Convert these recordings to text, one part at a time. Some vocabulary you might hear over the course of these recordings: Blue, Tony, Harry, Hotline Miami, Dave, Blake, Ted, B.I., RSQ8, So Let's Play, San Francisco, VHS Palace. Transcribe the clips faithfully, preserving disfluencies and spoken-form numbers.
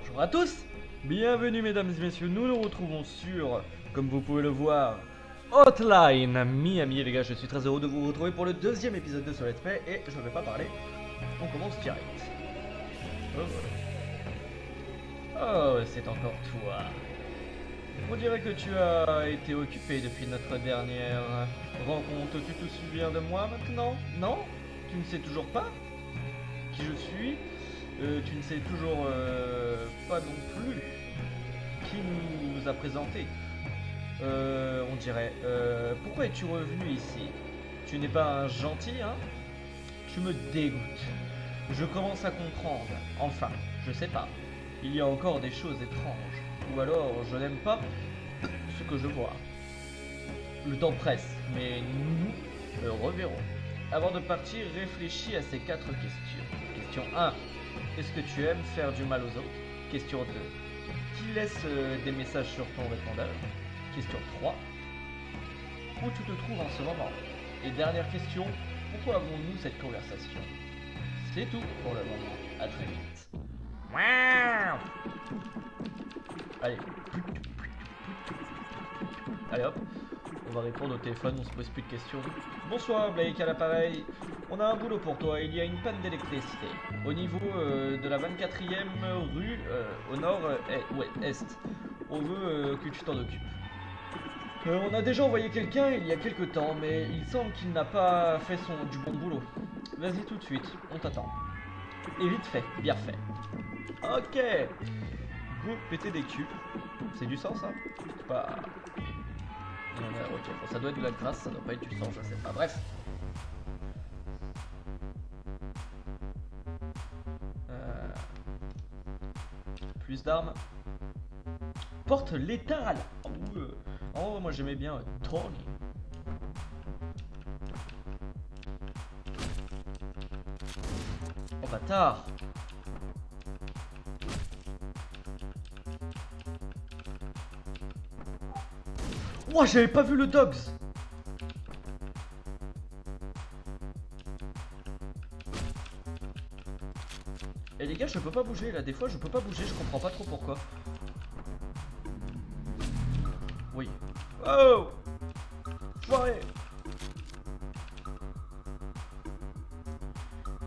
Bonjour à tous, bienvenue mesdames et messieurs, nous nous retrouvons sur, comme vous pouvez le voir, Hotline Miami. Les gars, je suis très heureux de vous retrouver pour le deuxième épisode de So Let's Play et je ne vais pas parler, on commence direct. Oh, voilà. Oh, c'est encore toi. On dirait que tu as été occupé depuis notre dernière rencontre, tu te souviens de moi maintenant? Non? Tu ne sais toujours pas qui je suis? Euh, tu ne sais toujours euh, pas non plus qui nous a présenté. Euh, on dirait. Euh, pourquoi es-tu revenu ici? Tu n'es pas un gentil, hein? Tu me dégoûtes. Je commence à comprendre. Enfin, je sais pas. Il y a encore des choses étranges. Ou alors, je n'aime pas ce que je vois. Le temps presse, mais nous le reverrons. Avant de partir, réfléchis à ces quatre questions. Question un. Est-ce que tu aimes faire du mal aux autres? Question deux. Qui laisse euh, des messages sur ton répondeur? Question trois. Où tu te trouves en ce moment? Et dernière question. Pourquoi avons-nous cette conversation? C'est tout pour le moment. A très vite. Allez. Allez hop. On va répondre au téléphone, on se pose plus de questions. Bonsoir Blake à l'appareil. On a un boulot pour toi, il y a une panne d'électricité. Au niveau euh, de la vingt-quatrième rue euh, au nord euh, ouais, est. On veut euh, que tu t'en occupes. Euh, on a déjà envoyé quelqu'un il y a quelques temps, mais il semble qu'il n'a pas fait son du bon boulot. Vas-y tout de suite, on t'attend. Et vite fait, bien fait. Ok. Go péter des culs. C'est du sang ça? C'est pas... Non, mais, ok, bon, ça doit être de la grâce, ça doit pas être du sang, je sais pas, bref. Euh... Plus d'armes. Porte létale. Oh, euh... oh moi j'aimais bien euh, Tony. Oh bâtard. Oh, j'avais pas vu le dogs. Et les gars, je peux pas bouger là. Des fois, je peux pas bouger. Je comprends pas trop pourquoi. Oui. Oh. Foiré.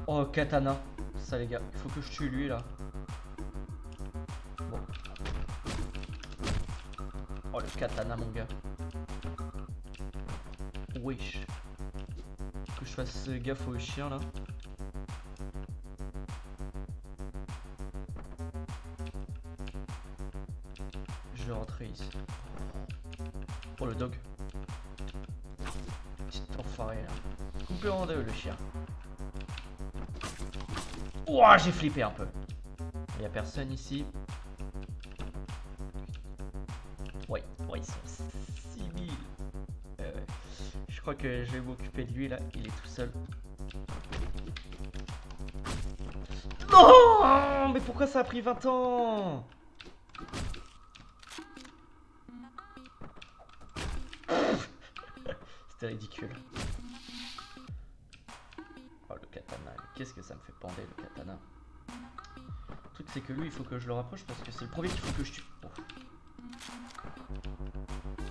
Oh, katana. Ça, les gars. Il faut que je tue lui là. Bon. Oh, le katana, mon gars. Wesh. Que je fasse gaffe aux chiens là. Je vais rentrer ici. Oh le dog. Petit enfoiré là. Coupé en deux le chien. Ouah j'ai flippé un peu. Il n'y a personne ici. Ouais, ouais, ils sont six mille. Je crois que je vais m'occuper de lui là, il est tout seul. Non, mais pourquoi ça a pris vingt ans? C'était ridicule. Oh le katana, qu'est-ce que ça me fait bander le katana. Le truc c'est que lui il faut que je le rapproche parce que c'est le premier qu'il faut que je tue. Oh,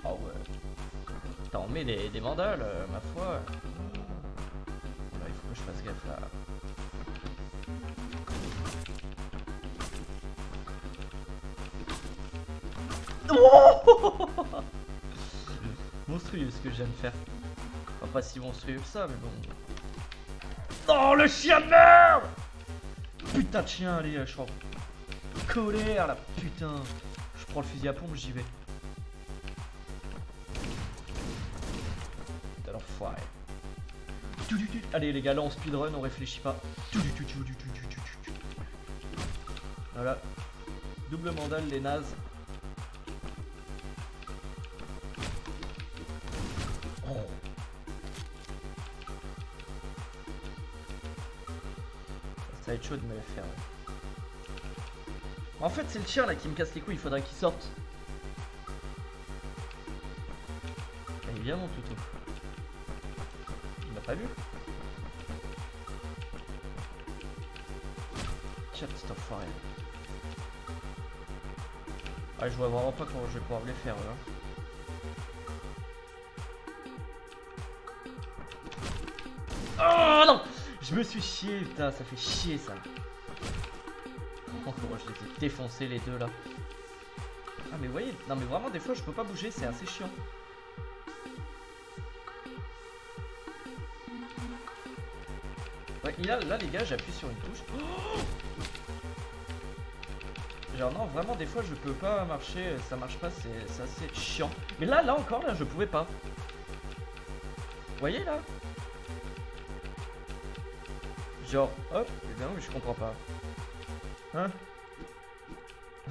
oh ouais. On met des, des mandales, euh, ma foi. Alors, il faut que je fasse gaffe là. Oh monstrueux ce que je viens de faire. Enfin, pas si monstrueux que ça, mais bon. Oh le chien de merde! Putain de chien, allez, je suis en colère là, putain. Je prends le fusil à pompe, j'y vais. Allez les gars, là on speedrun, on réfléchit pas. Voilà. Double mandale les nazes. Oh. Ça va être chaud de me la faire. En fait c'est le chien là qui me casse les couilles, il faudrait qu'il sorte. Allez viens mon toutou. Pas vu. Tiens, petit enfoiré. Ah, je vois vraiment pas comment je vais pouvoir les faire là. Oh non, je me suis chié, putain, ça fait chier ça. Oh, comment je les ai défoncés les deux là. Ah mais vous voyez, non mais vraiment des fois je peux pas bouger, c'est assez chiant. Ouais, là, là les gars, j'appuie sur une touche. Oh, genre non, vraiment des fois je peux pas marcher, ça marche pas, c'est assez chiant. Mais là, là encore, là je pouvais pas. Vous voyez là? Genre, hop, eh bien, mais je comprends pas. Hein?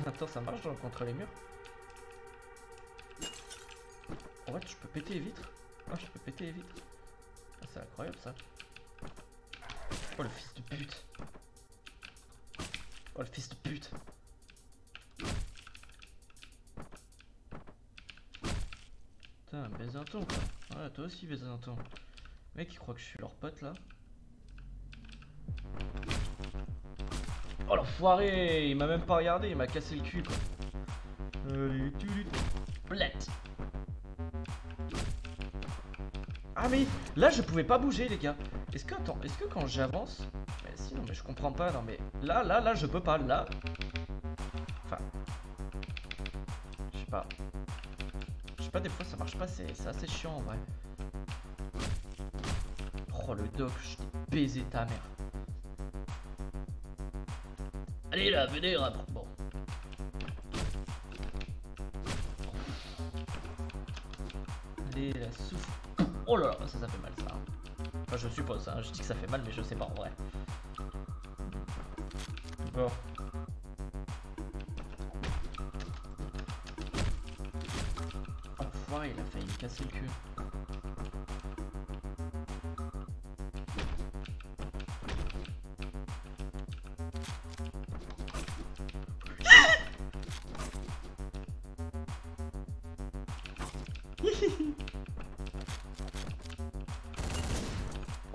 Attends, ça marche genre, contre les murs? Ouais, je peux péter les vitres. Ah, je peux péter les vitres. Ah, c'est incroyable ça. Oh le fils de pute. Oh le fils de pute. Putain, baiser un ton quoi. Voilà, toi aussi baiser un ton. Mec, il croit que je suis leur pote là. Oh l'enfoiré, il m'a même pas regardé, il m'a cassé le cul quoi. Allez, tu Blette. Ah mais là je pouvais pas bouger les gars. Est-ce que attends, est-ce que quand j'avance, mais si non mais je comprends pas, non mais là là là je peux pas là. Enfin, je sais pas, je sais pas des fois ça marche pas, c'est assez chiant en vrai. Oh le doc, je t'ai baisé ta mère. Allez là, venez là. Bon. Allez là, souffle. Oh là là, ça ça fait mal ça. Enfin je suppose, hein. Je dis que ça fait mal mais je sais pas en vrai. Bon. Enfoiré, il a failli me casser le cul.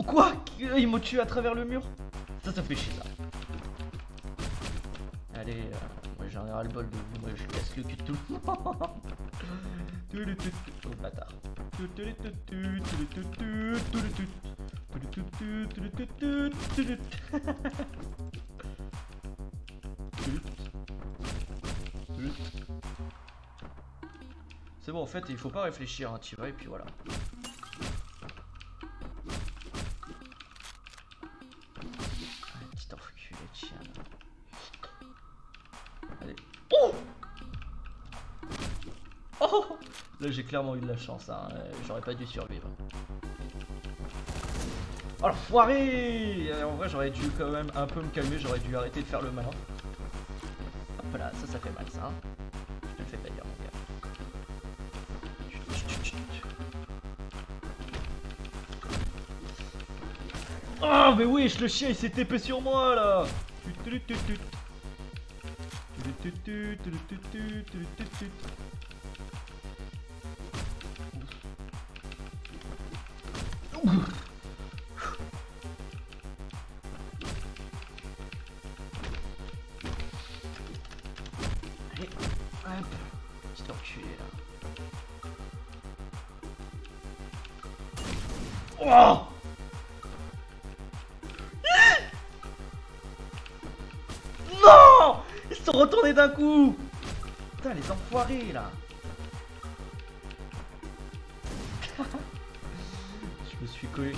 Quoi? Il m'a tué à travers le mur? Ça, ça fait chier ça. Allez, euh, moi j'en ai ras le bol de vous, moi je casse le cul de tout le monde. Oh bâtard. C'est bon, en fait, il faut pas réfléchir, hein, tu vois, et puis voilà. Là j'ai clairement eu de la chance, hein. J'aurais pas dû survivre. Oh l'enfoiré! En vrai j'aurais dû quand même un peu me calmer, j'aurais dû arrêter de faire le malin. Hop là, ça ça fait mal ça. Je te le fais pas dire mon gars. Chut, chut, chut. Oh mais oui, le chien il s'est tapé sur moi là. Allez, hop, petit enculé là. Oh non, ils se sont retournés d'un coup. Putain, les enfoirés là. Je me suis collé.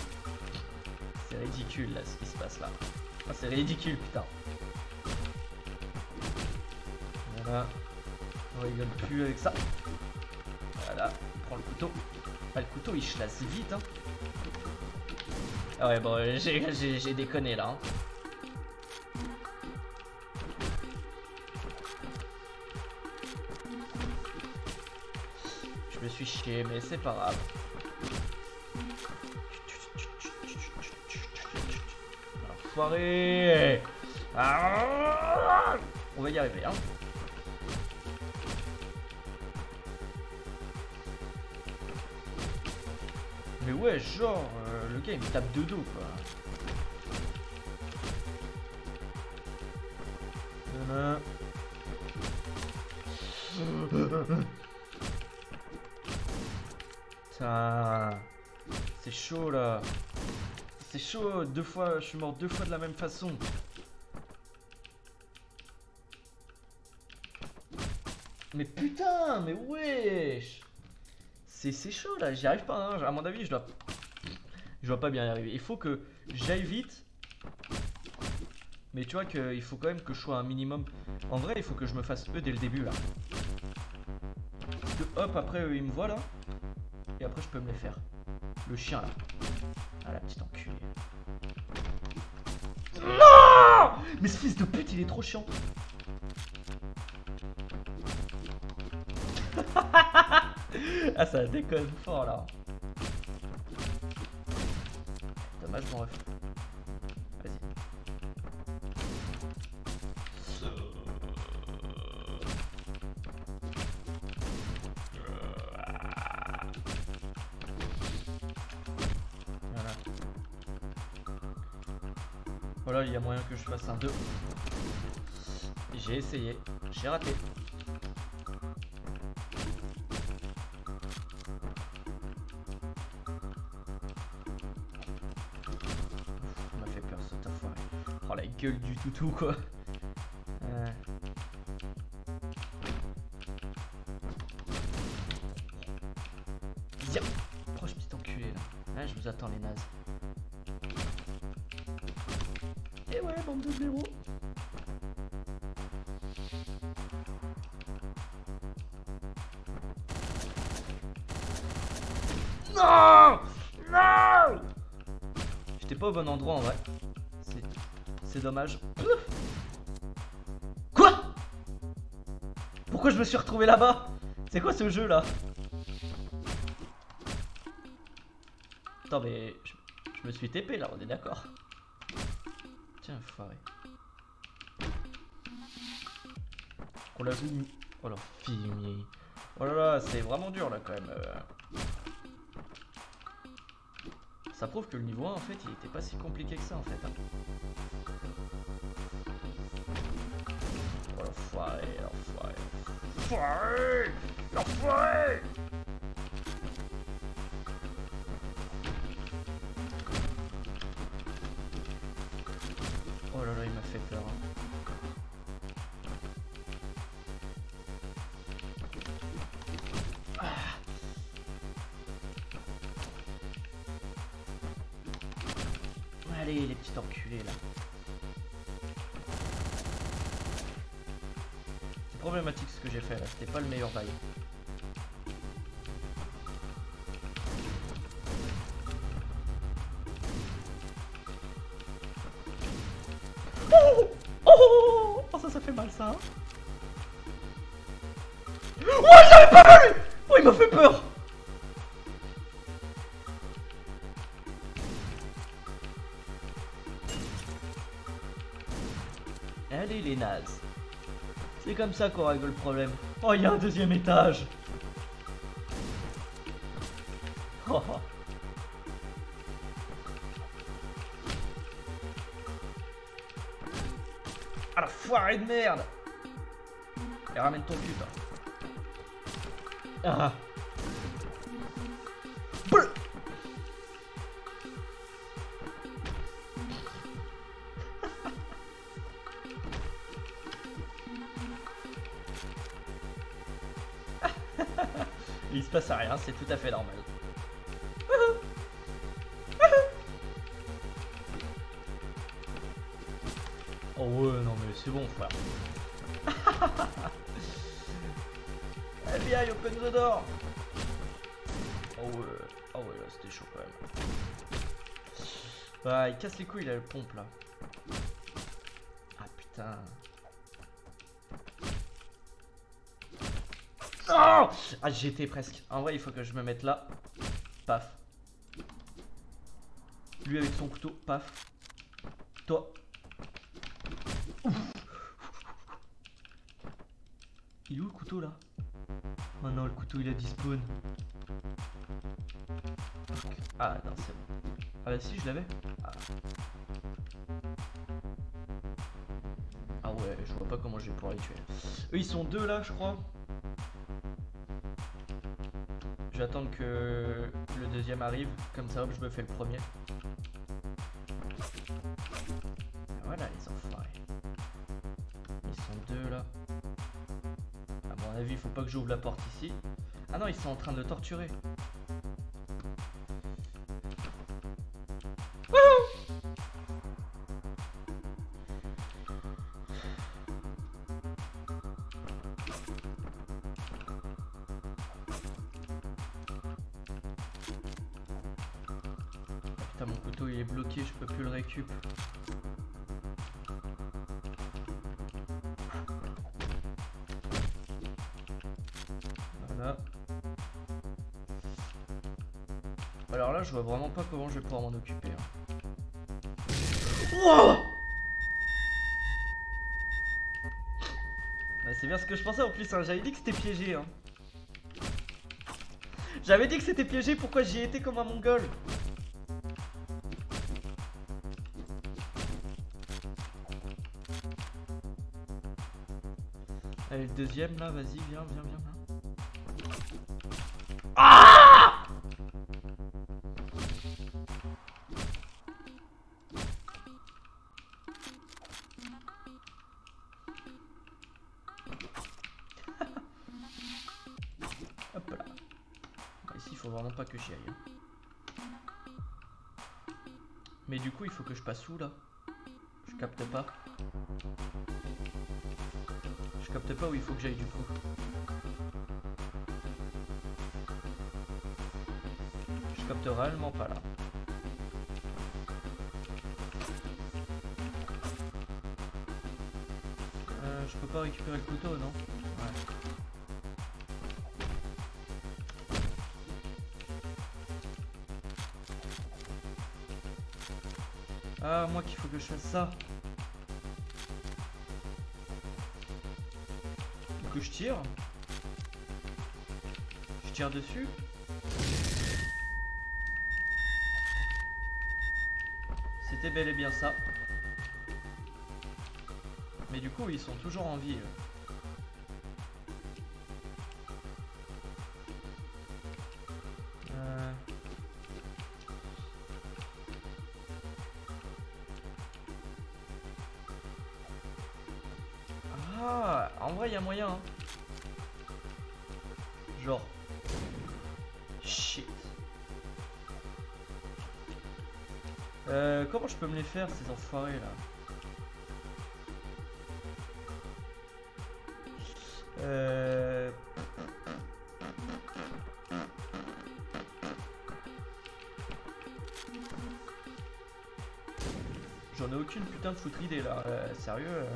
C'est ridicule là ce qui se passe là. Ah, c'est ridicule putain. Voilà. On rigole plus avec ça. Voilà. Il prend le couteau. Ah, le couteau il chlasse vite hein. Ah ouais bon j'ai déconné là. Hein. Je me suis chié mais c'est pas grave. Foiré. Ah, on va y arriver hein. Mais ouais genre euh, le gars il me tape de dos quoi. Putain. C'est chaud là. C'est chaud. Deux fois, je suis mort deux fois de la même façon. Mais putain, mais wesh. C'est chaud là, j'y arrive pas, hein. À mon avis je dois... Je dois pas bien y arriver. Il faut que j'aille vite. Mais tu vois qu'il faut quand même que je sois un minimum. En vrai il faut que je me fasse E dès le début là. Parce que hop après eux, ils me voient là. Et après je peux me les faire. Le chien là. Ah la petite enculée. Non. Mais ce fils de pute il est trop chiant. Ah ça déconne fort là. Dommage mon ref. Vas-y. Voilà. Voilà, il y a moyen que je fasse un deux. J'ai essayé, j'ai raté. Du toutou quoi. Euh... Tiens, proche petit enculé là. Là je vous attends les nazes. Et ouais bande de blaireaux. Non non. J'étais pas au bon endroit en vrai. C'est dommage. Quoi? Pourquoi je me suis retrouvé là-bas? C'est quoi ce jeu là? Attends mais je, je me suis T P là, on est d'accord. Tiens foiré. On l'a vu. Oh la fille. Oh là là, c'est vraiment dur là quand même. Euh... Ça prouve que le niveau un en fait il était pas si compliqué que ça en fait. Hein. Oh l'enfoiré, l'enfoiré, l'enfoiré, l'enfoiré. Oh là là il m'a fait peur. Hein. Ah. Allez les petits enculés là. Problématique ce que j'ai fait là, c'était pas le meilleur bail. Oh, oh, oh ça ça fait mal ça. Oh j'avais pas vu. Oh il m'a fait peur. Allez les nazes. C'est comme ça qu'on règle le problème. Oh, il y a un deuxième étage. Oh. Ah la foirée de merde. Et ramène ton cul, ah. Il se passe à rien, c'est tout à fait normal. Oh ouais, non mais c'est bon frère. F B I, open the door. Oh ouais, oh ouais là c'était chaud quand même. Bah il casse les couilles, il a le pompe là. Ah putain. Oh ah j'étais presque. En vrai il faut que je me mette là. Paf. Lui avec son couteau. Paf. Toi. Ouf. Il est où le couteau là? Oh non le couteau il a dispawn. Ah non c'est bon. Ah bah si je l'avais. Ah. Ah ouais je vois pas comment je vais pouvoir les tuer. Eux ils sont deux là je crois. j'attends que le deuxième arrive, comme ça hop je me fais le premier. Voilà les enfoirés. Ils sont deux là. À mon avis, il faut pas que j'ouvre la porte ici. Ah non, ils sont en train de le torturer. Mon couteau il est bloqué, je peux plus le récup. Voilà. Alors là je vois vraiment pas comment je vais pouvoir m'en occuper. Hein. Wow, bah, c'est bien ce que je pensais en plus, hein. J'avais dit que c'était piégé. Hein. J'avais dit que c'était piégé, pourquoi j'y étais comme un mongol? Allez, le deuxième là, vas-y, viens, viens, viens. Ah! Hop là. Ici, il faut vraiment pas que j'y aille. Hein. Mais du coup, il faut que je passe où là? Je capte pas. Je capte pas où il faut que j'aille du coup. Je capte réellement pas là. Euh, je peux pas récupérer le couteau, non? Ouais. Ah, moi qu'il faut que je fasse ça. Que je tire, je tire dessus. C'était bel et bien ça. Mais du coup, ils sont toujours en vie. Euh... Ah, en vrai, il y a moyen. Hein. Genre. Shit. Euh, comment je peux me les faire, ces enfoirés là? Euh. J'en ai aucune putain de foutue idée là. Euh, sérieux euh...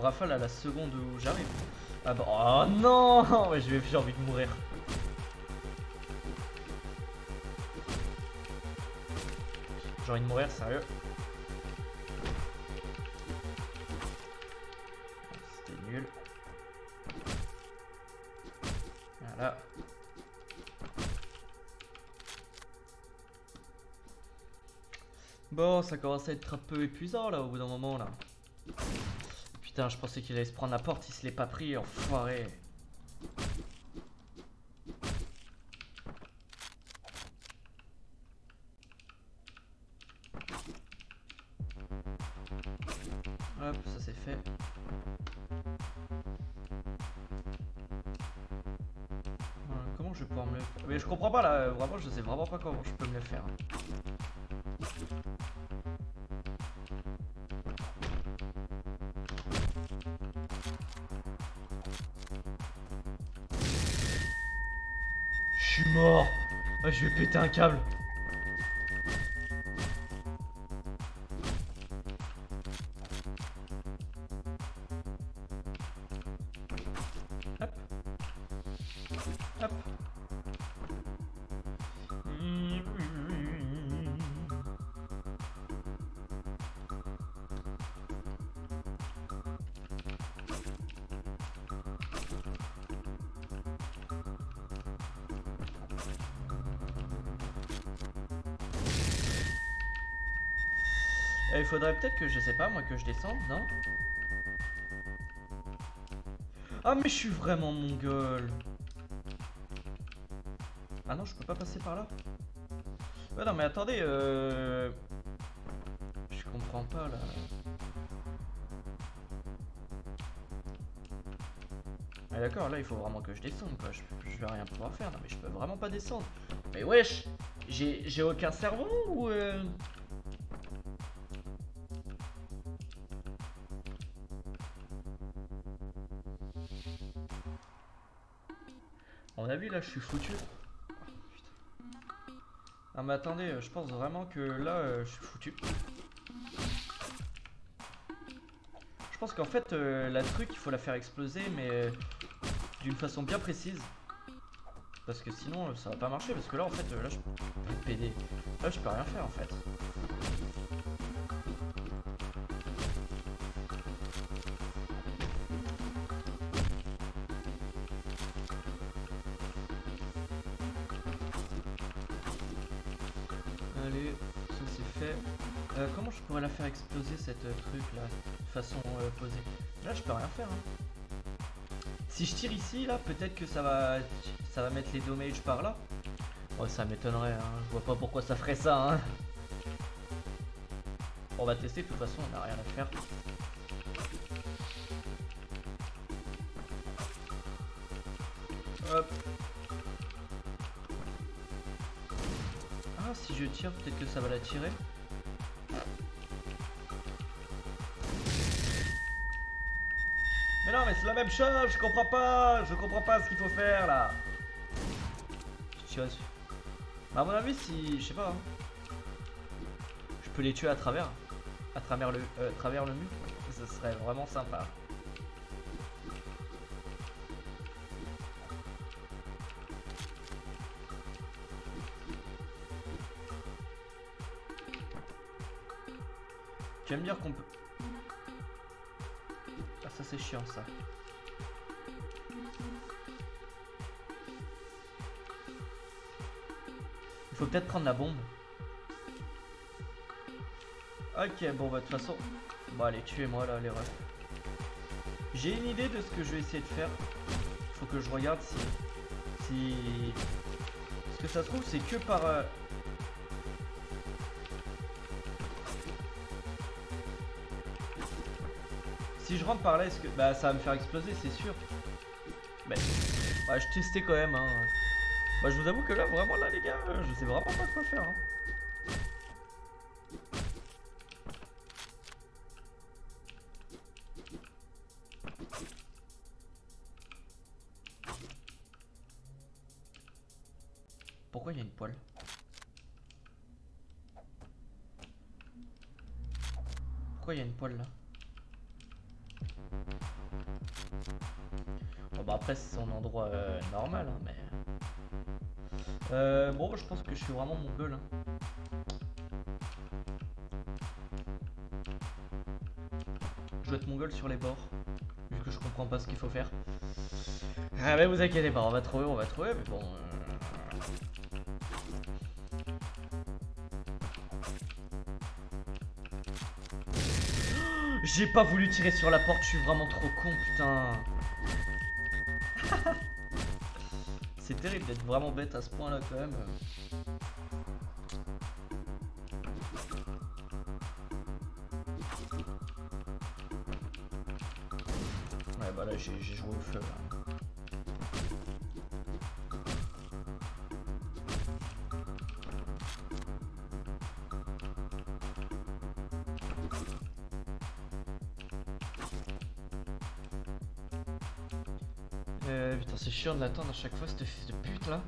Rafale à la seconde où j'arrive. Ah bah oh non, ouais, j'ai envie de mourir. J'ai envie de mourir, sérieux. C'était nul. Voilà. Bon, ça commence à être un peu épuisant là au bout d'un moment là. Putain, je pensais qu'il allait se prendre la porte, il se l'est pas pris, enfoiré. Hop, ça c'est fait. Voilà, comment je vais pouvoir me le faire? Mais je comprends pas là, vraiment, je sais vraiment pas comment je peux me le faire. Je suis mort. Ah, je vais péter un câble. Hop. Hop. Euh, il faudrait peut-être que je sais pas moi que je descende, non? Ah mais je suis vraiment mongol. Ah non, je peux pas passer par là. Ouais non mais attendez, euh... je comprends pas là. Ah d'accord, là il faut vraiment que je descende quoi, je, je vais rien pouvoir faire, non mais je peux vraiment pas descendre. Mais wesh, j'ai aucun cerveau ou euh... On a vu là, je suis foutu. Oh, putain. Non mais attendez, je pense vraiment que là je suis foutu. Je pense qu'en fait euh, la truc il faut la faire exploser mais euh, d'une façon bien précise. Parce que sinon euh, ça va pas marcher parce que là en fait euh, là je peux péder. Là je peux rien faire en fait. Allez, ça c'est fait. Euh, comment je pourrais la faire exploser cette euh, truc là de façon euh, posée? Là je peux rien faire. Hein. Si je tire ici là, peut-être que ça va. Ça va mettre les dommages par là. Oh, ça m'étonnerait, hein. Je vois pas pourquoi ça ferait ça. Hein. On va tester, de toute façon, on n'a rien à faire. Hop. Ah, si je tire, peut-être que ça va la tirer. Mais non, mais c'est la même chose, je comprends pas. Je comprends pas ce qu'il faut faire là. Bah à mon avis si je sais pas hein. Je peux les tuer à travers à travers le euh, à travers le mur, ce serait vraiment sympa. Tu vas me dire qu'on peut... Ah ça c'est chiant ça. Faut peut-être prendre la bombe. Ok, bon bah de toute façon, bon allez tuez-moi là les refs. J'ai une idée de ce que je vais essayer de faire. Faut que je regarde si, si, parce que ça se trouve c'est que par. Euh... Si je rentre par là, est-ce que bah ça va me faire exploser, c'est sûr. Bah, bah je testais quand même. Hein. Bah je vous avoue que là vraiment là les gars euh, je sais vraiment pas quoi faire hein. Pourquoi il y a une poêle? Pourquoi il y a une poêle là? Bon bah après c'est son endroit euh, normal hein, mais... Euh, bon, je pense que je suis vraiment mongol. Hein. Je vais être mongol sur les bords, vu que je comprends pas ce qu'il faut faire. Ah mais vous inquiétez pas, on va trouver, on va trouver, mais bon. Euh... J'ai pas voulu tirer sur la porte, je suis vraiment trop con, putain. C'est terrible d'être vraiment bête à ce point là quand même. Ouais bah là j'ai joué au feu là. Euh, putain c'est chiant de l'attendre à chaque fois cette fils de pute là.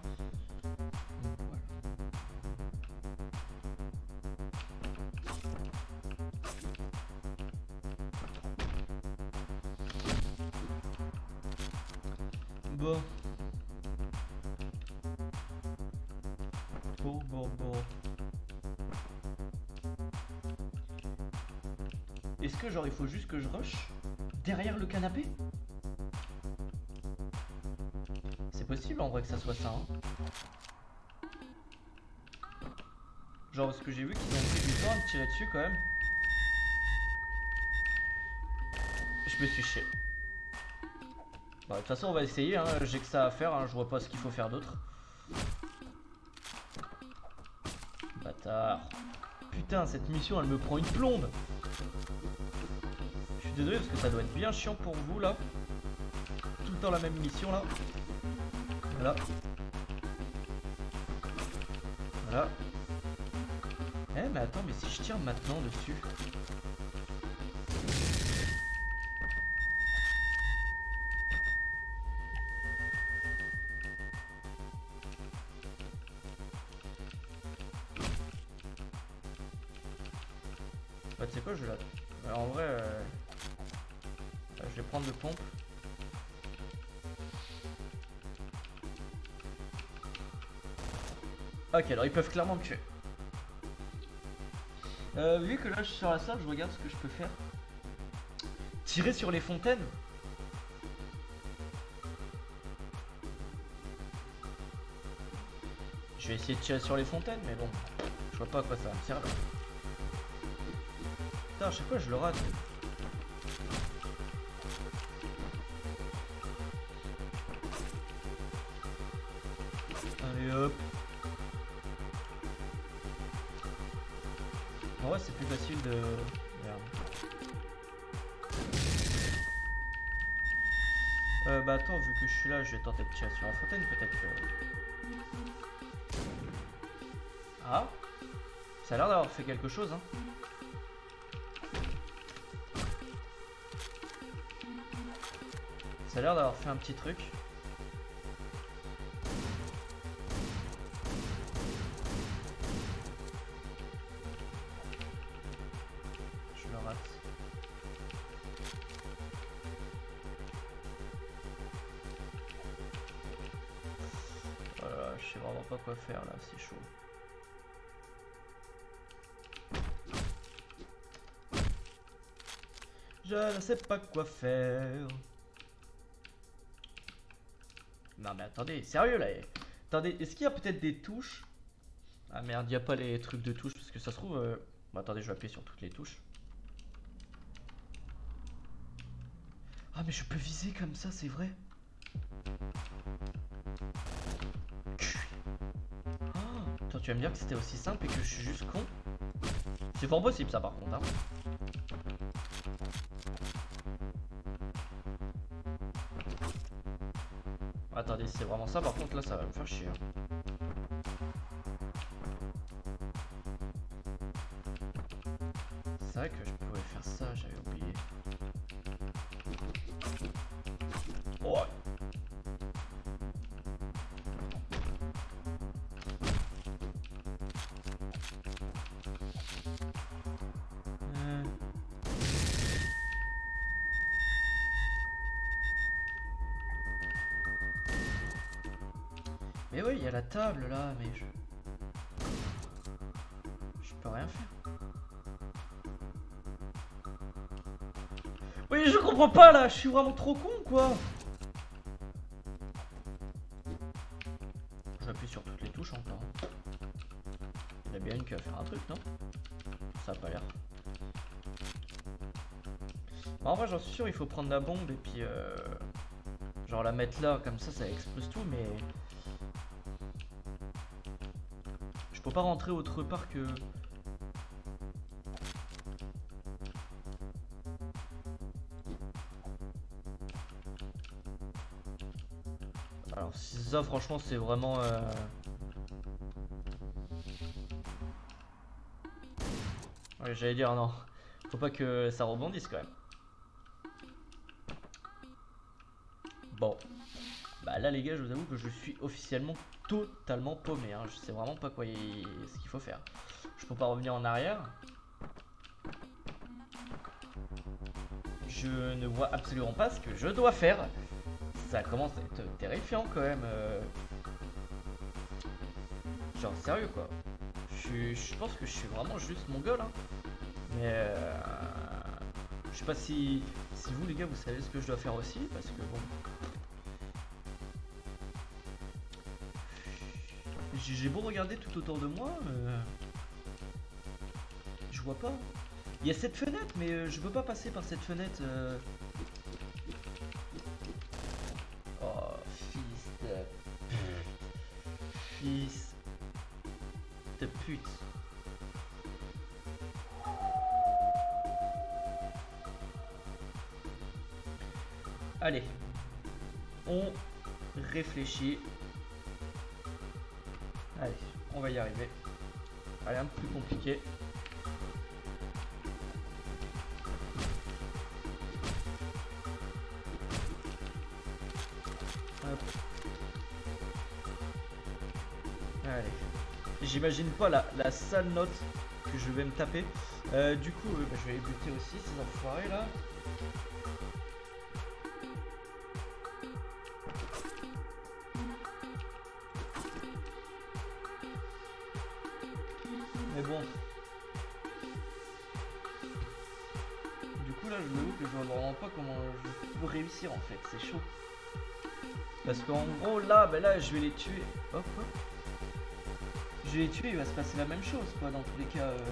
Bon. Bon bon bon. Est-ce que genre il faut juste que je rush derrière le canapé? Possible en vrai que ça soit ça hein. Genre parce que j'ai vu qu'ils ont pris du temps à me tirer dessus quand même. je me suis chié. Bah, de toute façon on va essayer, hein. J'ai que ça à faire, hein. Je vois pas ce qu'il faut faire d'autre. Bâtard. Putain, cette mission elle me prend une plombe. Je suis désolé parce que ça doit être bien chiant pour vous là. Tout le temps la même mission là. Voilà. Voilà. Eh mais attends, mais si je tire maintenant dessus. Bah tu sais quoi, je la... Alors en vrai, euh... bah, je vais prendre le pompe. Ok, alors ils peuvent clairement me tuer. Euh, vu que là je suis sur la salle, je regarde ce que je peux faire. Tirer sur les fontaines. Je vais essayer de tirer sur les fontaines, mais bon, je vois pas à quoi ça va me servir. Putain, à chaque fois je le rate. Allez hop. En vrai, c'est plus facile de... Merde. Euh, bah attends, vu que je suis là, je vais tenter de tirer sur la fontaine, peut-être que... Ah, ça a l'air d'avoir fait quelque chose, hein. Ça a l'air d'avoir fait un petit truc. Quoi faire là, c'est chaud. Je ne sais pas quoi faire. Non mais attendez, sérieux là. Attendez, est-ce qu'il y a peut-être des touches? Ah merde, il n'y a pas les trucs de touches parce que ça se trouve... Euh... Bon, attendez, je vais appuyer sur toutes les touches. Ah mais je peux viser comme ça, c'est vrai. Tu vas me dire que c'était aussi simple et que je suis juste con. C'est fort possible ça par contre, hein. Attendez, c'est vraiment ça par contre, là ça va me faire chier, hein. C'est vrai que je pouvais faire ça, j'avais oublié. Oh. Mais oui, il y a la table là, mais je... Je peux rien faire. Oui, je comprends pas là, je suis vraiment trop con quoi. J'appuie sur toutes les touches encore. Il y en a bien une qui va faire un truc, non? Ça a pas l'air. Bah, en vrai, j'en suis sûr, il faut prendre la bombe et puis... Euh... Genre la mettre là, comme ça, ça explose tout, mais... Faut pas rentrer autre part que... Alors si ça franchement c'est vraiment... Euh... Ouais, j'allais dire non. Faut pas que ça rebondisse quand même. Bon. Bah là les gars, je vous avoue que je suis officiellement totalement paumé, hein. Je sais vraiment pas quoi y... ce qu'il faut faire. Je peux pas revenir en arrière. Je ne vois absolument pas ce que je dois faire. Ça commence à être terrifiant quand même. Euh... Genre sérieux quoi. Je, je pense que je suis vraiment juste mongol, hein. Mais euh... je sais pas si... si vous les gars vous savez ce que je dois faire aussi parce que bon... J'ai beau regarder tout autour de moi, euh, je vois pas. Il y a cette fenêtre, mais je peux pas passer par cette fenêtre. Euh, fils de pute. Allez, on réfléchit. Allez, on va y arriver. Allez, un peu plus compliqué. Hop. Allez. J'imagine pas la, la sale note que je vais me taper. Euh, du coup, euh, bah, je vais les buter aussi, ces enfoirés là. Mais bon. Du coup là, je me dis que je vois vraiment pas comment je peux réussir en fait, c'est chaud. Parce qu'en gros là, ben là je vais les tuer. Hop hop. Je vais les tuer, il va se passer la même chose quoi dans tous les cas. Euh...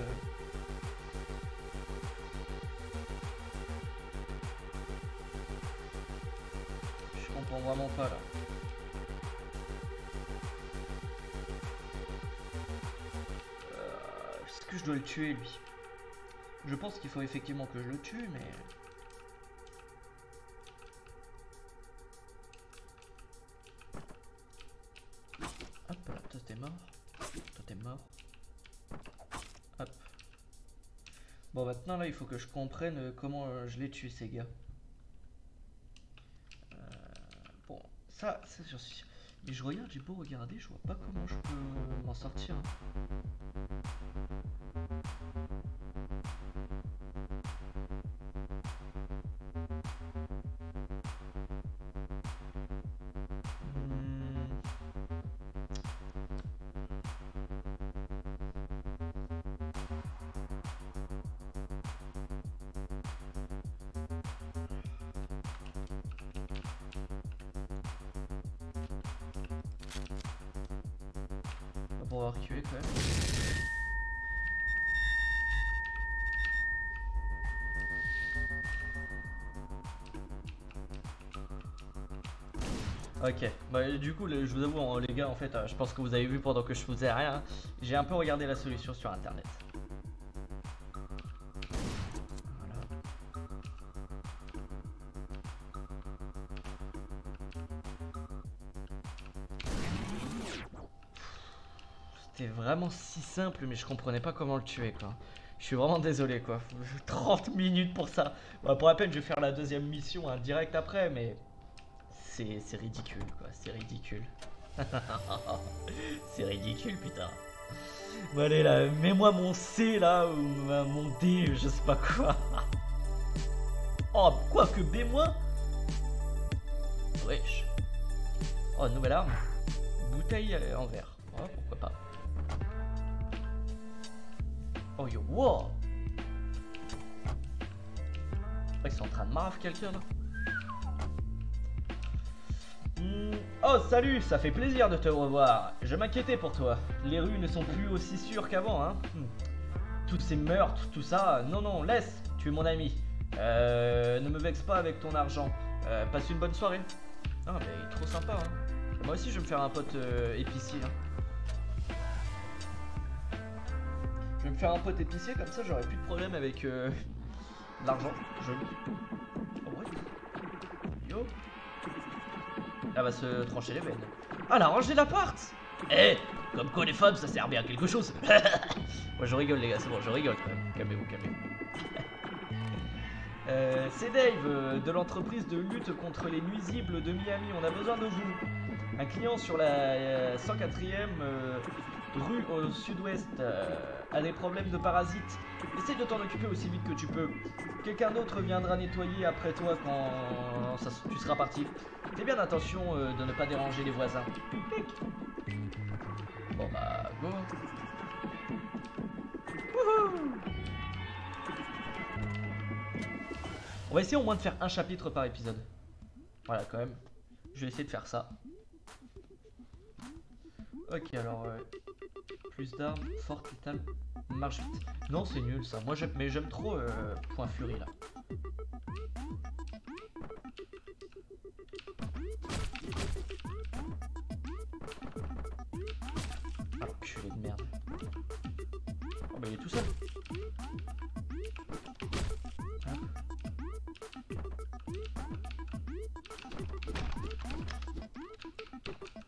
Je comprends vraiment pas là. Je dois le tuer lui. Je pense qu'il faut effectivement que je le tue, mais hop là, toi t'es mort, toi t'es mort. Hop. Bon maintenant là il faut que je comprenne comment je les tue ces gars. Euh, bon ça c'est sûr, sûr. Mais je regarde, j'ai beau regarder, je vois pas comment je peux m'en sortir. On va reculer quand même. Ok, bah, du coup je vous avoue les gars en fait je pense que vous avez vu pendant que je faisais rien, j'ai un peu regardé la solution sur internet. Vraiment si simple, mais je comprenais pas comment le tuer quoi. Je suis vraiment désolé quoi. trente minutes pour ça. Bah, pour la peine je vais faire la deuxième mission hein, direct après, mais c'est ridicule quoi. C'est ridicule. C'est ridicule putain. Bon allez là, mets-moi mon C là ou euh, mon D, je sais pas quoi. Oh quoi que B moins. Wesh. Oh nouvelle arme. Bouteille en verre. Oh pourquoi pas. Oh yo, wow! Ils sont en train de marave quelqu'un là. Mmh. Oh salut, ça fait plaisir de te revoir. Je m'inquiétais pour toi. Les rues ne sont plus aussi sûres qu'avant, hein. Mmh. Tous ces meurtres, tout ça. Non, non, laisse, tu es mon ami. Euh, ne me vexe pas avec ton argent. Euh, passe une bonne soirée. Ah, mais il est trop sympa, hein. Moi aussi, je vais me faire un pote euh, épicier, hein. Je vais me faire un pote épicier, comme ça j'aurai plus de problème avec euh, l'argent. Joli. Oh ouais. Yo. Elle va se trancher les veines. Ah, la range de l'appart. Eh hey, comme quoi les femmes ça sert bien à quelque chose. Moi je rigole les gars, c'est bon, je rigole quand même. Calmez-vous, calmez-vous. euh, c'est Dave euh, de l'entreprise de lutte contre les nuisibles de Miami. On a besoin de vous. Un client sur la euh, cent quatrième euh, rue au sud-ouest euh, a des problèmes de parasites. Essaye de t'en occuper aussi vite que tu peux. Quelqu'un d'autre viendra nettoyer après toi quand ça, tu seras parti. Fais bien attention euh, de ne pas déranger les voisins. Bon bah go. Wouhou. On va essayer au moins de faire un chapitre par épisode. Voilà quand même. Je vais essayer de faire ça. Ok alors euh, plus d'armes, forte, létale, marche vite. Non c'est nul ça, moi j'aime mais j'aime trop euh, point furie là. bah il est tout seul. Hein,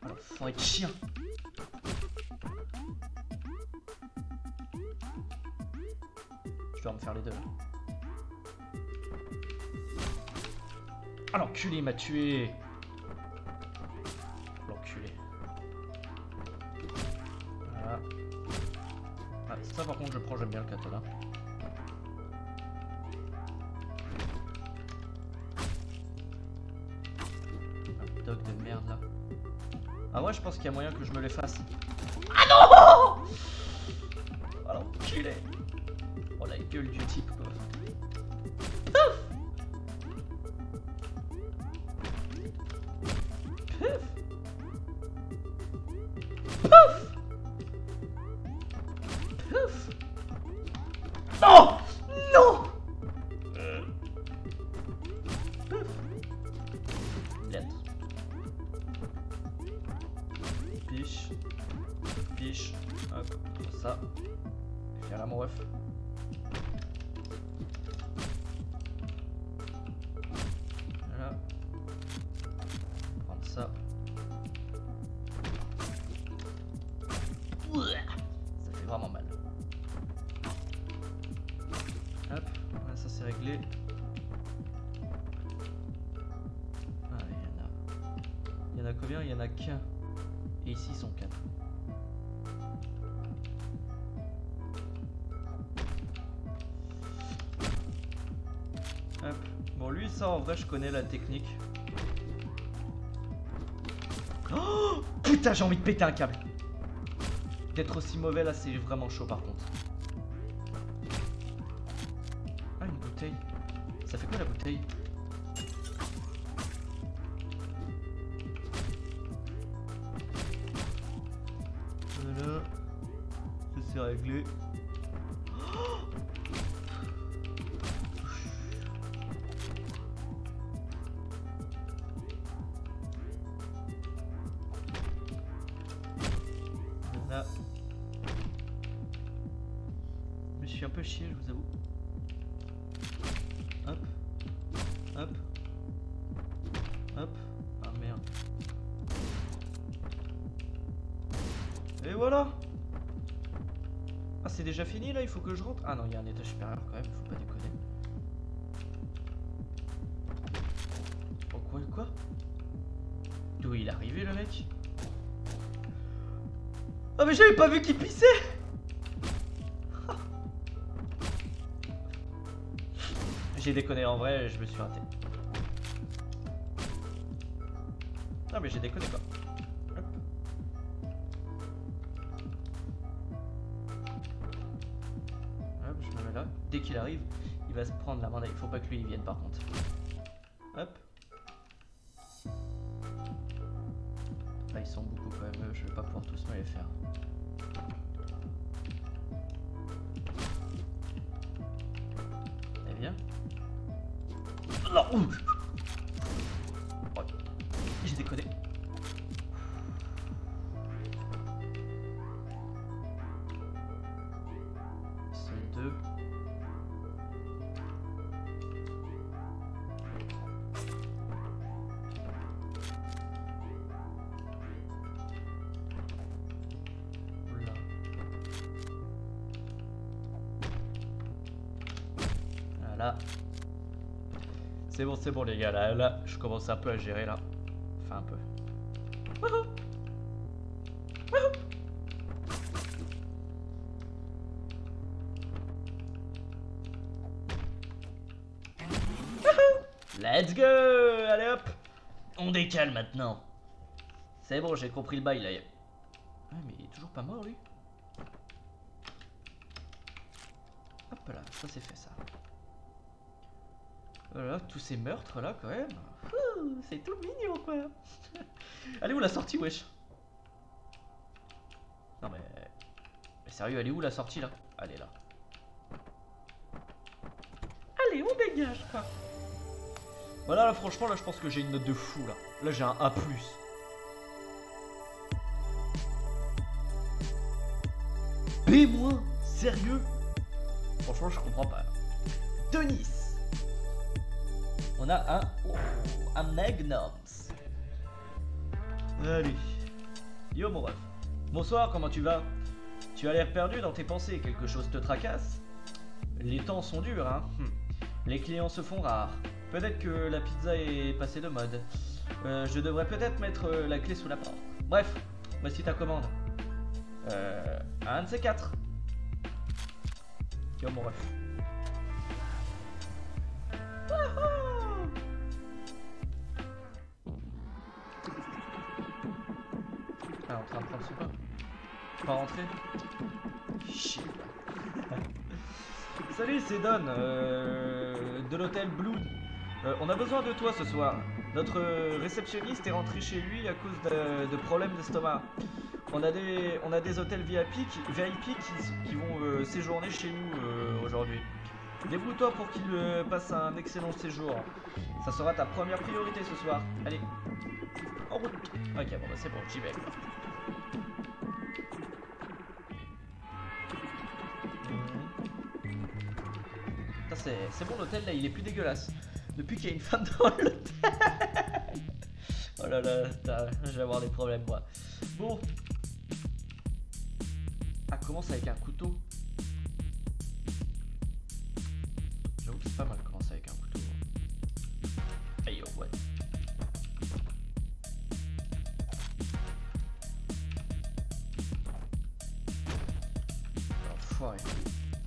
alors, faut être chien. Je dois me faire les deux. Ah, l'enculé m'a tué. L'enculé. Voilà. Ah, ça par contre je prends, j'aime bien le cadeau là. Un dog de merde là. Ah ouais, je pense qu'il y a moyen que je me les fasse. Ah non. Ah, l'enculé. Oh la gueule du type quoi. Je connais la technique. Oh, putain, j'ai envie de péter un câble. D'être aussi mauvais là, c'est vraiment chaud par contre. Ah, une bouteille. Ça fait quoi la bouteille? Voilà. Ça c'est réglé. Déjà fini là, il faut que je rentre. Ah non, il y a un étage supérieur quand même, faut pas déconner. Oh quoi, quoi? D'où il est arrivé le mec? Ah oh, mais j'avais pas vu qu'il pissait. J'ai déconné en vrai, je me suis raté. Non mais j'ai déconné quoi. Dès qu'il arrive, il va se prendre la main. Il faut pas que lui il vienne par contre. Hop. Là ils sont beaucoup quand même, je vais pas pouvoir tous me les faire. Eh bien. Non. Oh, j'ai déconné. Ils sont deux. C'est bon, c'est bon les gars, là, là, je commence un peu à gérer là. Enfin un peu. Wouhou. Wouhou. Wouhou. Let's go. Allez hop. On décale maintenant. C'est bon, j'ai compris le bail là. Ah mais il est toujours pas mort lui. Hop là, ça c'est fait ça. Voilà, tous ces meurtres là quand même. C'est tout mignon quoi. Elle est où la sortie wesh? Non mais... mais sérieux, elle est où la sortie là? Elle est là. Allez, on dégage quoi. Voilà là, franchement là je pense que j'ai une note de fou là. Là j'ai un A plus. B moins. Sérieux? Franchement, je comprends pas. Denis. On a un... Oh, un Magnums. Allez. Yo, mon ref. Bonsoir, comment tu vas? Tu as l'air perdu dans tes pensées, quelque chose te tracasse? Les temps sont durs, hein. Hm. Les clients se font rares. Peut-être que la pizza est passée de mode. Euh, je devrais peut-être mettre la clé sous la porte. Bref, voici ta commande. Euh, un de ces quatre. Yo, mon ref. Ah, on est en train de prendre ce pas. Je peux pas rentrer. Shit. Salut, c'est Don euh, de l'hôtel Blue. Euh, on a besoin de toi ce soir. Notre réceptionniste est rentré chez lui à cause de, de problèmes d'estomac. On a des, on a des hôtels V I P qui, V I P qui, qui vont euh, séjourner chez nous euh, aujourd'hui. Débrouille-toi pour qu'il euh, passe un excellent séjour. Ça sera ta première priorité ce soir. Allez, en route. Ok, bon, bah, c'est bon, j'y vais. C'est bon, l'hôtel là, il est plus dégueulasse. Depuis qu'il y a une femme dans l'hôtel. Oh là là, putain, je vais avoir des problèmes moi. Bon. Ah, commence avec un couteau. J'avoue que c'est pas mal de commencer avec un couteau. Aïe, oh, ouais. Enfoiré.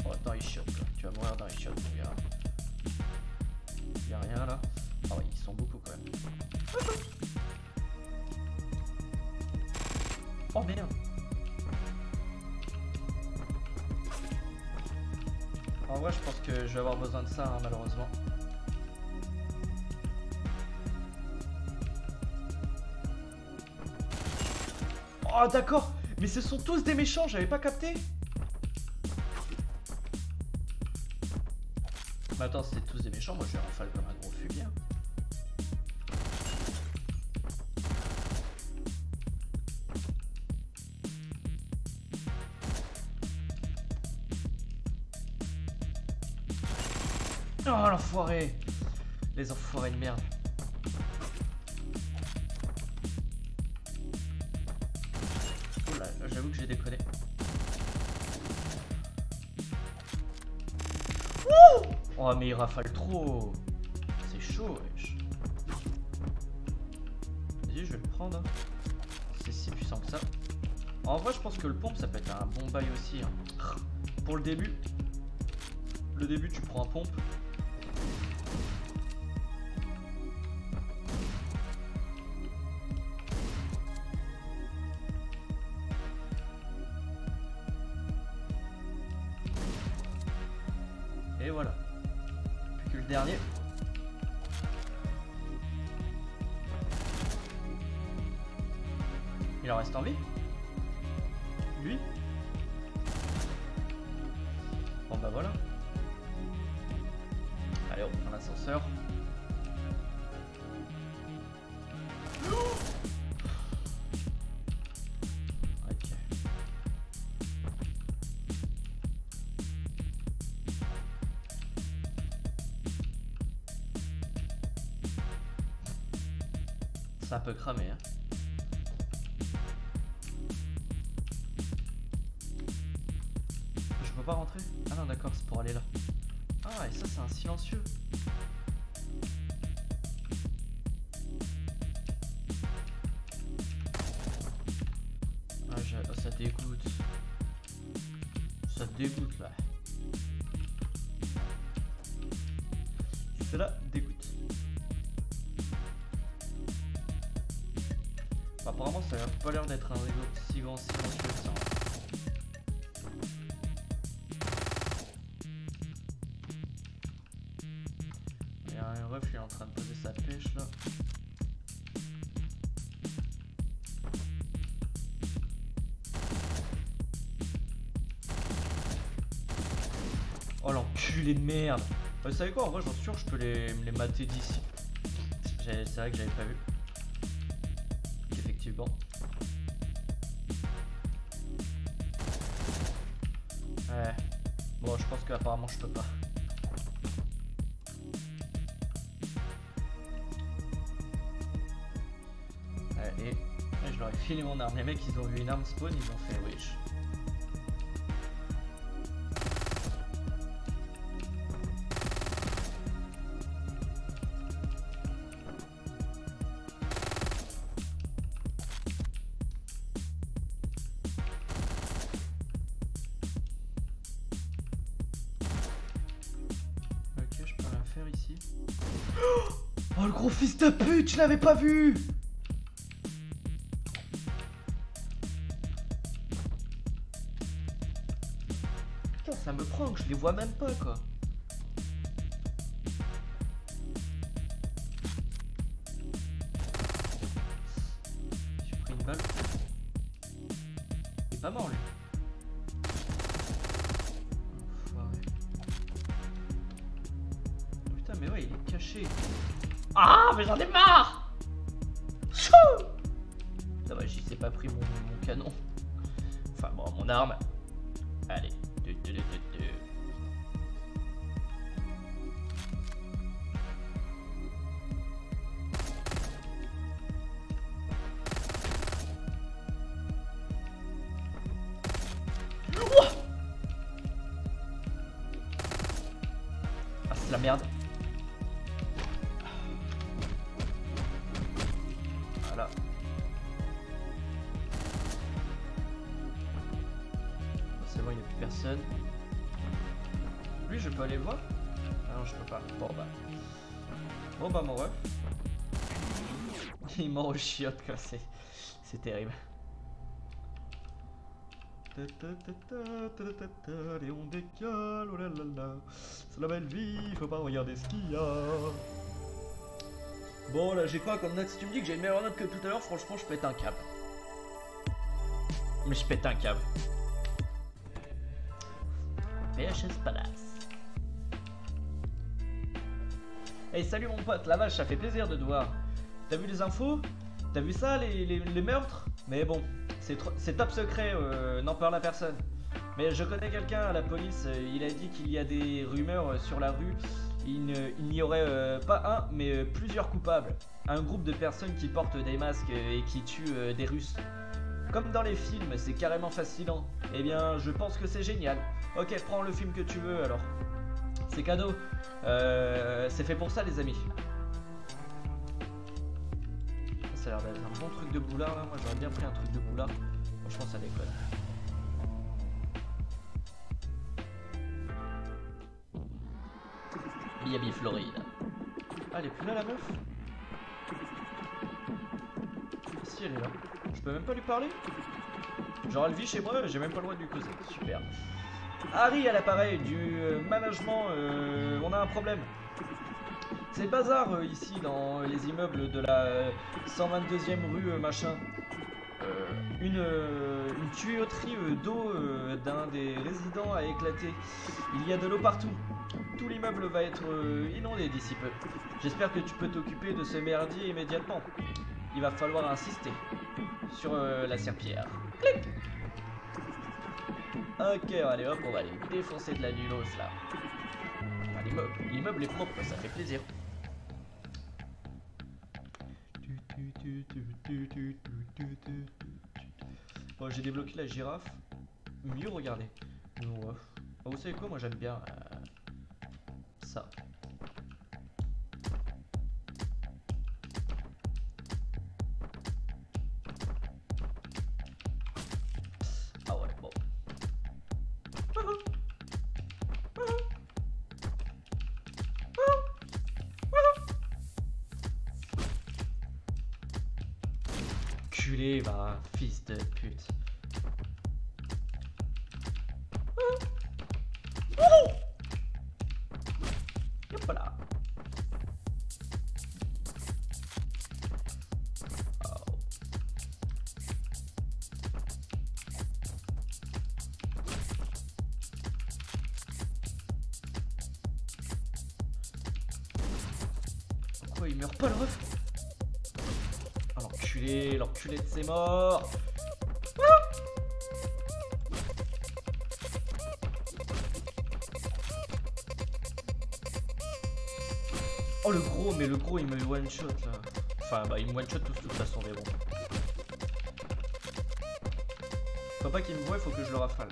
Oh, dans les chiottes, là. Tu vas mourir dans les chiottes, mon gars. Y'a rien là. Ah ouais, ils sont beaucoup quand même. Oh merde. En vrai, je pense que je vais avoir besoin de ça, hein, malheureusement. Oh d'accord. Mais ce sont tous des méchants, j'avais pas capté. Mais attends, c'est tous des méchants, moi je vais rafale comme un gros fumier. Oh l'enfoiré! Les enfoirés de merde. Oh là, j'avoue que j'ai déconné. Oh mais il rafale trop. C'est chaud wesh. Vas-y, je vais le prendre. C'est si puissant que ça. En vrai je pense que le pompe ça peut être un bon bail aussi hein. Pour le début. Le début tu prends un pompe. Et voilà. Que le dernier. Il en reste en vie. Lui. Bon bah voilà. Allez on prend l'ascenseur. C'est un peu cramé hein. Je peux pas rentrer? Ah non d'accord, c'est pour aller là. Ah et ça c'est un silencieux. Ah je... oh, ça dégoûte. Ça dégoûte là. C'est là dégoûte. Apparemment ça a pas l'air d'être un réseau si grand si grand que ça. Il y a un ref qui est en train de poser sa pêche là. Oh l'enculé de merde. Vous savez quoi, en vrai j'en suis sûr que je peux les, les mater d'ici. C'est vrai que j'avais pas vu. Bon. Euh, bon, je pense qu'apparemment je peux pas. Allez, je leur ai filé mon arme. Les mecs, ils ont vu une arme spawn, ils ont fait wesh. Oh le gros fils de pute, je l'avais pas vu. Putain, ça me prend que je les vois même pas quoi. J'ai pris une balle. Il est pas mort lui. Enfoiré. Putain mais ouais, il est caché. Ah mais j'en ai marre. Ça va, j'y sais pas pris mon, mon canon. Enfin bon, mon arme. Allez. Du, du, du, du, du. Ouah. Ah c'est la merde. Lui je peux aller voir. Ah non je peux pas. Bon bah. Bon bah mon ref. Il mord aux chiottes quoi, c'est. C'est terrible. Et on décale, oh là là là. C'est la belle vie, faut pas regarder ce qu'il y a. Bon là j'ai quoi comme note? Si tu me dis que j'ai une meilleure note que tout à l'heure, franchement je pète un câble. Mais je pète un câble. V H S Palace. Hey salut mon pote, la vache ça fait plaisir de te voir. T'as vu les infos? T'as vu ça, les, les, les meurtres? Mais bon, c'est top secret, euh, n'en parle à personne. Mais je connais quelqu'un à la police, euh, il a dit qu'il y a des rumeurs euh, sur la rue. Il n'y aurait euh, pas un, mais euh, plusieurs coupables. Un groupe de personnes qui portent des masques euh, et qui tuent euh, des Russes. Comme dans les films, c'est carrément fascinant. Eh bien, je pense que c'est génial. Ok, prends le film que tu veux alors. C'est cadeau. Euh, c'est fait pour ça, les amis. Ça a l'air d'être un bon truc de boulard là. Moi, j'aurais bien pris un truc de boulard. Franchement, ça déconne. Miami, Floride. Ah, elle est plus là, la meuf. Si, elle est là. Je peux même pas lui parler. Genre elle vit chez moi, j'ai même pas le droit de lui causer. Super. Harry à l'appareil du management, euh, on a un problème. C'est le bazar euh, ici dans les immeubles de la euh, cent vingt-deuxième rue euh, machin. Euh, une, euh, une tuyauterie euh, d'eau euh, d'un des résidents a éclaté. Il y a de l'eau partout. Tout l'immeuble va être euh, inondé d'ici peu. J'espère que tu peux t'occuper de ce merdier immédiatement. Il va falloir insister. Sur euh, la serpillière. Clic. Ok, allez hop, on va aller défoncer de la nulos là. Enfin, l'immeuble, l'immeuble est propre, ça fait plaisir. Bon, j'ai débloqué la girafe. Mieux regarder. Bon, euh... oh, vous savez quoi, moi j'aime bien euh... ça. Culé, va, fils de pute. Voilà. Oh. Pourquoi il meurt pas le ref? L'enculé de ses morts. Ah Oh le gros, mais le gros il me one shot là. Enfin bah il me one shot tous de toute façon, mais bon. Faut pas qu'il me voie, il faut que je le rafale.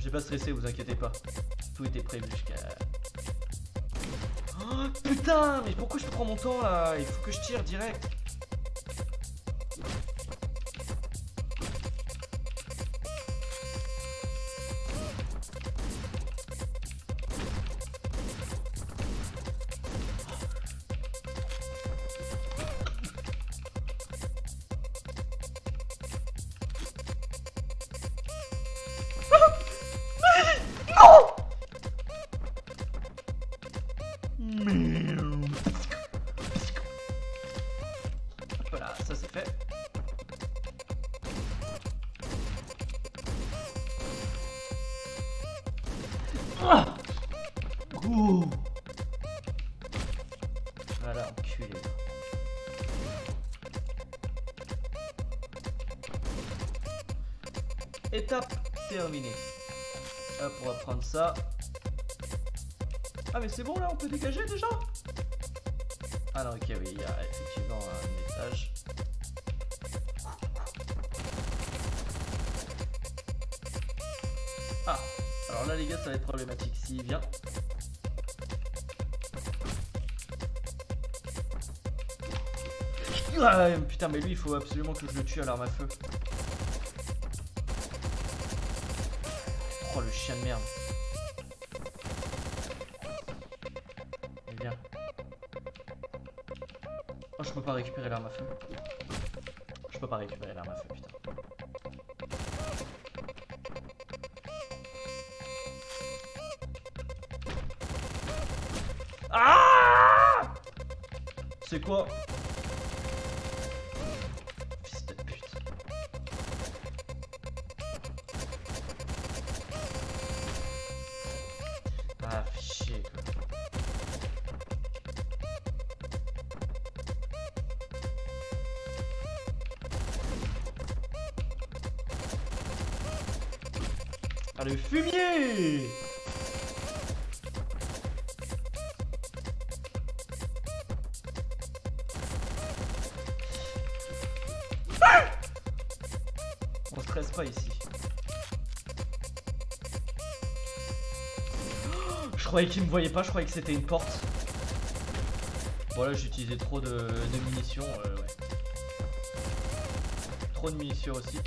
J'ai pas stressé, vous inquiétez pas. Tout était prévu jusqu'à... Oh putain, mais pourquoi je prends mon temps là? Il faut que je tire direct. Étape terminée. Hop, on va prendre ça. Ah mais c'est bon là, on peut dégager déjà. Ah non, ok, oui, il y a effectivement un étage. Ah, alors là les gars, ça va être problématique s'il vient. Ah, putain, mais lui, il faut absolument que je le tue à l'arme à feu. Oh le chien de merde. Eh bien. Oh je peux pas récupérer l'arme à feu. Je peux pas récupérer l'arme à feu, putain. Ah, c'est quoi? Le fumier! Ah, on stresse pas ici. Oh, je croyais qu'il me voyait pas, je croyais que c'était une porte. Bon là j'utilisais trop de, de munitions. Euh, ouais. Trop de munitions aussi.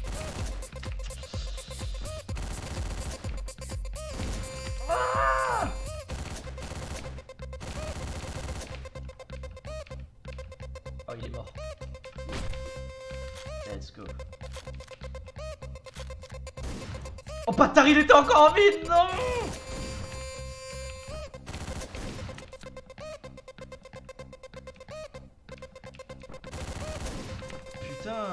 Il était encore en vide, non. Putain.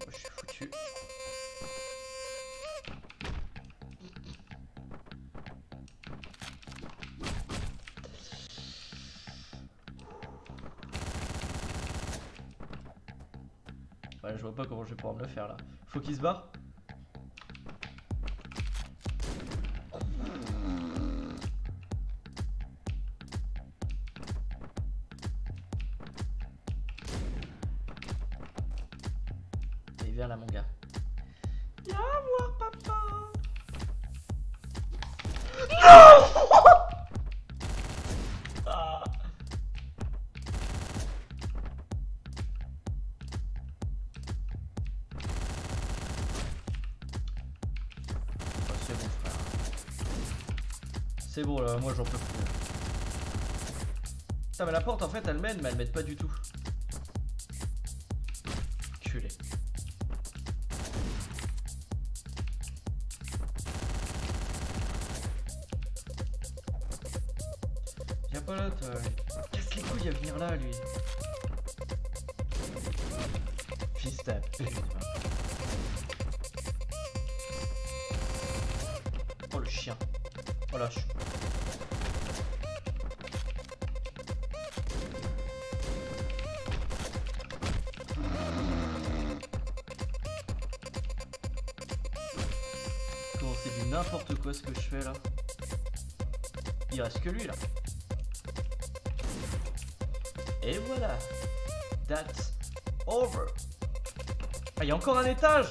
Oh, je suis foutu. Je vois pas comment je vais pouvoir me le faire là. Faut qu'il se barre. Et viens là mon gars. Viens voir papa. C'est bon là, moi j'en peux plus. Putain mais la porte en fait elle mène mais elle m'aide pas du tout. Culé. Viens pas là toi. Casse les couilles à venir là lui. Fils de pute. Oh le chien. Oh là je suis... n'importe quoi ce que je fais là. Il reste que lui là. Et voilà. That's over. Ah, il y a encore un étage.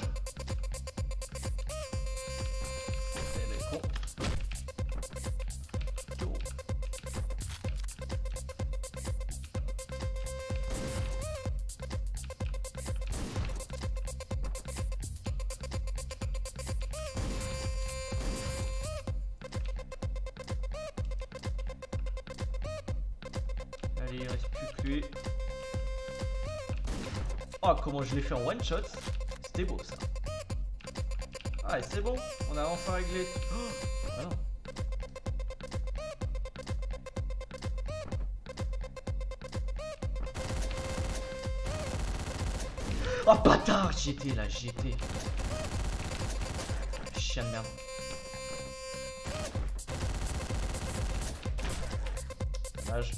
Allez, il reste plus que lui. Oh, comment je l'ai fait en one shot. C'était beau ça. Ah, c'est bon, on a enfin réglé. Oh, ah non. Oh, bâtard, j'étais là, j'étais. Chien de merde. Dommage.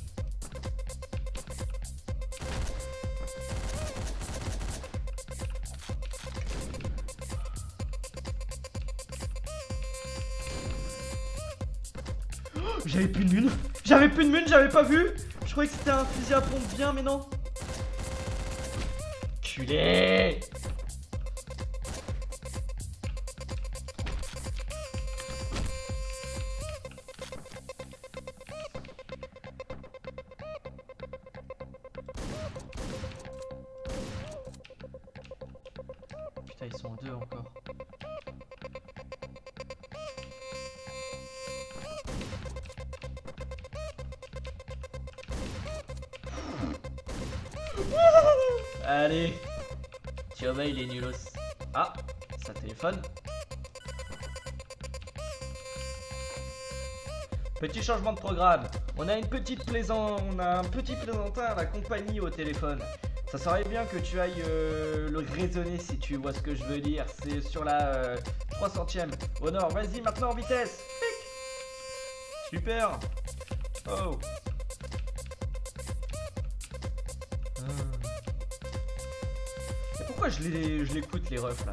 J'avais plus de mune, j'avais plus de mune, j'avais pas vu. Je croyais que c'était un fusil à pompe bien, mais non. Culé. Putain, ils sont deux encore. Allez, tu vas, il est nulos. Ah, ça téléphone. Petit changement de programme. On a une petite plaisan... On a un petit plaisantin à la compagnie au téléphone. Ça serait bien que tu ailles euh, le raisonner, si tu vois ce que je veux dire. C'est sur la euh, trois centième. Au nord, vas-y maintenant en vitesse. Pic. Super. Oh. Pourquoi je l'écoute les refs là?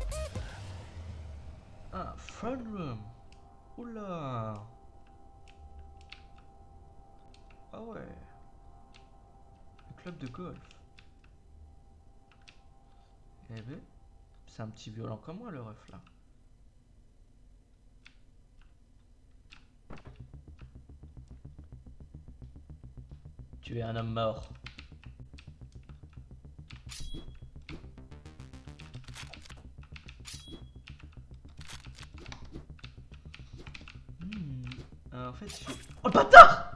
Ah, fun room. Oula. Ah ouais. Le club de golf. Eh ben, c'est un petit violent comme moi le ref là. Tu es un homme mort. En fait, je... Oh le bâtard!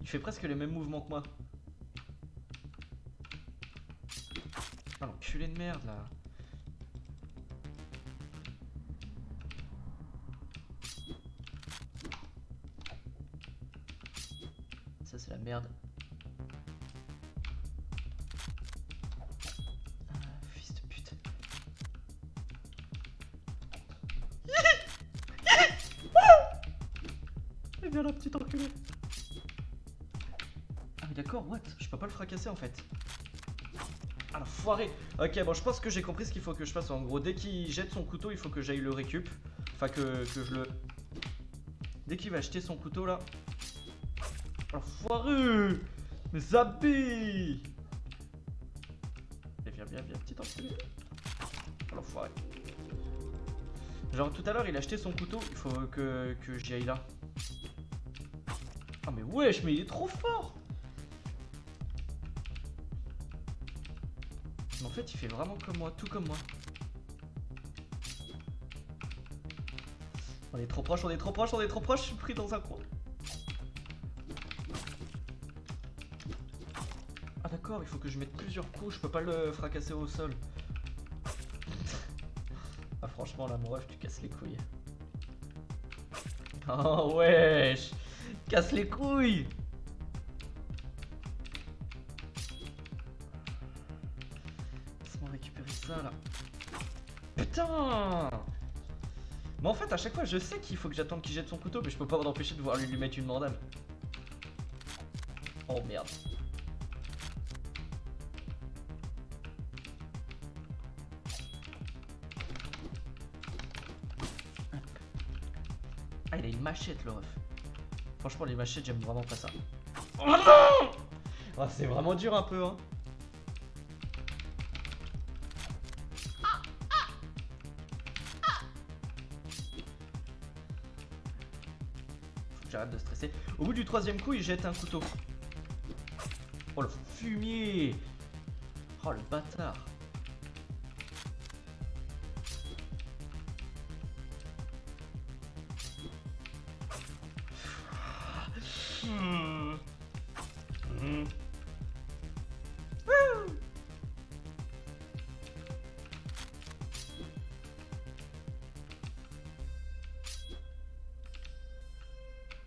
Il fait presque les mêmes mouvements que moi. Ah l'enculé de merde là. Ça c'est la merde. Ah, fils de pute. Viens là, petit enculé. Ah mais d'accord, what? Je peux pas le fracasser en fait. Ah l'enfoiré. Ok, bon je pense que j'ai compris ce qu'il faut que je fasse en gros. Dès qu'il jette son couteau, il faut que j'aille le récup. Enfin que, que je le... Dès qu'il va jeter son couteau là... Ah l'enfoiré. Mes habits. Et viens, viens, viens, petit enculé. Ah l'enfoiré. Genre tout à l'heure il a jeté son couteau, il faut que, que j'y aille là. Ah mais wesh, mais il est trop fort. Mais en fait il fait vraiment comme moi, tout comme moi. On est trop proche, on est trop proche, on est trop proche, je suis pris dans un coin. Ah d'accord, il faut que je mette plusieurs coups, je peux pas le fracasser au sol. Ah franchement là mon ref, tu casses les couilles. Oh wesh. Casse les couilles. Laisse-moi récupérer ça là. Putain. Mais en fait à chaque fois je sais qu'il faut que j'attende qu'il jette son couteau, mais je peux pas m'empêcher de voir lui, lui mettre une mandale. Oh merde. machettes, le ref. Franchement, les machettes, j'aime vraiment pas ça. Oh non, oh, c'est vraiment dur un peu, hein. Faut que j'arrête de stresser. Au bout du troisième coup, il jette un couteau. Oh, le fumier. Oh, le bâtard. Hmm. Hmm.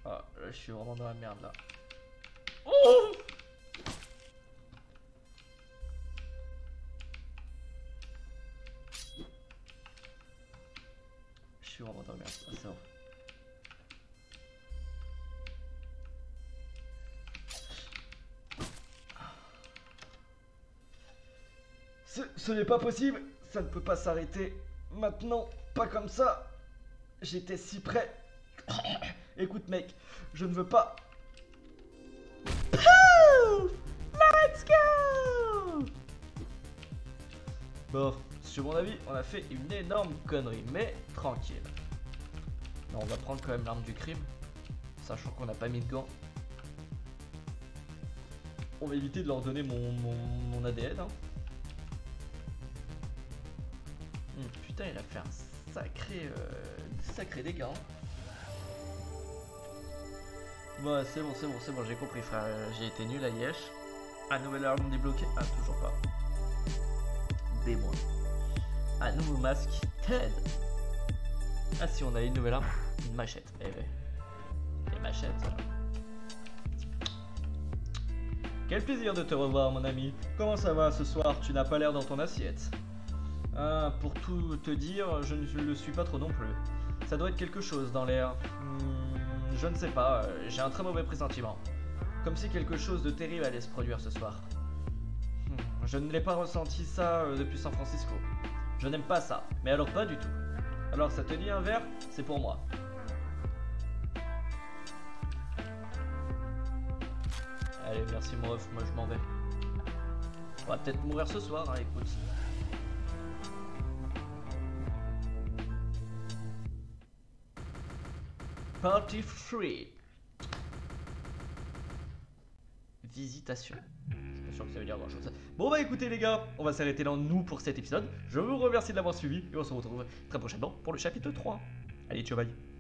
Oh, là, je suis vraiment dans la merde là. Oh, je suis vraiment dans la merde, ça c'est vrai. Ce, ce n'est pas possible, ça ne peut pas s'arrêter maintenant, pas comme ça. J'étais si près. Écoute mec, je ne veux pas. Pouf, let's go. Bon, sur mon avis, on a fait une énorme connerie, mais tranquille. Non, on va prendre quand même l'arme du crime, sachant qu'on n'a pas mis de gants. On va éviter de leur donner mon, mon, mon A D N, hein. Putain, il a fait un sacré, euh, sacré dégât. Bon, c'est bon, c'est bon, c'est bon, j'ai compris, frère. J'ai été nul à Yesh. Un nouvel arme débloquée. Ah, toujours pas. Des mois. Un nouveau masque. Ted. Ah, si, on a une nouvelle arme. Une machette. Eh ben. Les machettes. Quel plaisir de te revoir, mon ami. Comment ça va ce soir? Tu n'as pas l'air dans ton assiette. Ah, pour tout te dire, je ne le suis pas trop non plus. Ça doit être quelque chose dans l'air. Hmm, je ne sais pas, j'ai un très mauvais pressentiment. Comme si quelque chose de terrible allait se produire ce soir. Hmm, je ne l'ai pas ressenti ça depuis San Francisco. Je n'aime pas ça, mais alors pas du tout. Alors ça te dit un verre? C'est pour moi. Allez, merci mon ref, moi je m'en vais. On va peut-être mourir ce soir, hein, écoute. Party free. Visitation. Je suis pas sûr que ça veut dire grand chose. Bon bah écoutez les gars, on va s'arrêter là nous pour cet épisode. Je vous remercie de l'avoir suivi et on se retrouve très prochainement pour le chapitre trois. Allez, ciao, bye.